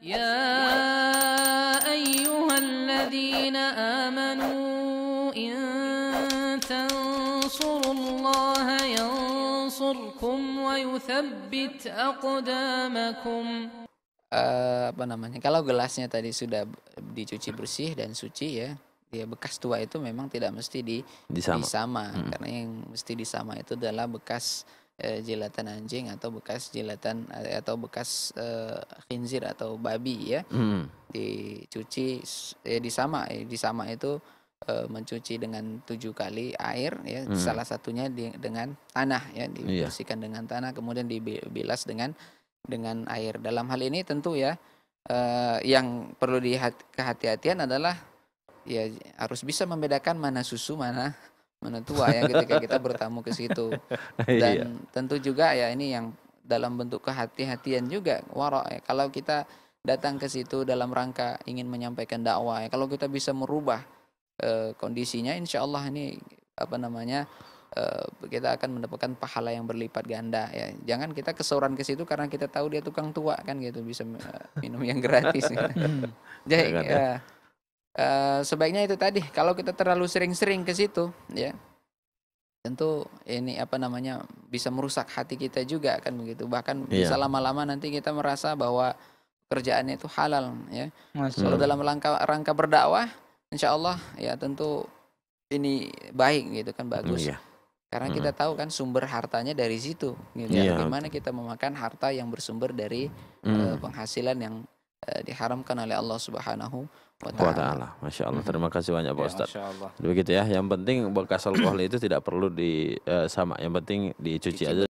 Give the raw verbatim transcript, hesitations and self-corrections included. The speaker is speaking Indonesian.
يا أيها الذين آمنوا إن تنصروا الله ينصركم ويثبت أقدامكم. Apa namanya? Kalau gelasnya tadi sudah dicuci bersih dan suci ya, dia bekas tua itu memang tidak mesti di, disama, disama. Hmm. Karena yang mesti disama itu adalah bekas e, jilatan anjing atau bekas jilatan atau bekas e, khinzir atau babi ya. Hmm. Dicuci ya, disama ya, disama itu e, mencuci dengan tujuh kali air ya. Hmm. Salah satunya di, dengan tanah ya, dibersihkan yeah. dengan tanah kemudian dibilas dengan dengan air. Dalam hal ini tentu ya e, yang perlu dikehati-hatian adalah ya harus bisa membedakan mana susu mana mana tua ya ketika kita bertamu ke situ. Dan iya. tentu juga ya ini yang dalam bentuk kehati-hatian juga waro ya. Kalau kita datang ke situ dalam rangka ingin menyampaikan dakwah ya, kalau kita bisa merubah e, kondisinya insya Allah ini apa namanya e, kita akan mendapatkan pahala yang berlipat ganda ya. Jangan kita kesoran ke situ karena kita tahu dia tukang tua kan gitu, bisa e, minum yang gratis gitu. Jadi ya Uh, sebaiknya itu tadi, kalau kita terlalu sering-sering ke situ ya tentu ini apa namanya bisa merusak hati kita juga kan begitu, bahkan yeah. bisa lama-lama nanti kita merasa bahwa pekerjaannya itu halal ya. Kalau dalam rangka, rangka berdakwah insya Allah ya tentu ini baik gitu kan, bagus yeah. karena mm. kita tahu kan sumber hartanya dari situ gitu, yeah. gimana kita memakan harta yang bersumber dari mm. uh, penghasilan yang uh, diharamkan oleh Allah Subhanahu wa ta'ala. Masya Allah, terima kasih banyak Pak ya, Ustadz. Begitu ya, yang penting bekas alkohol itu tidak perlu di uh, sama, yang penting dicuci aja.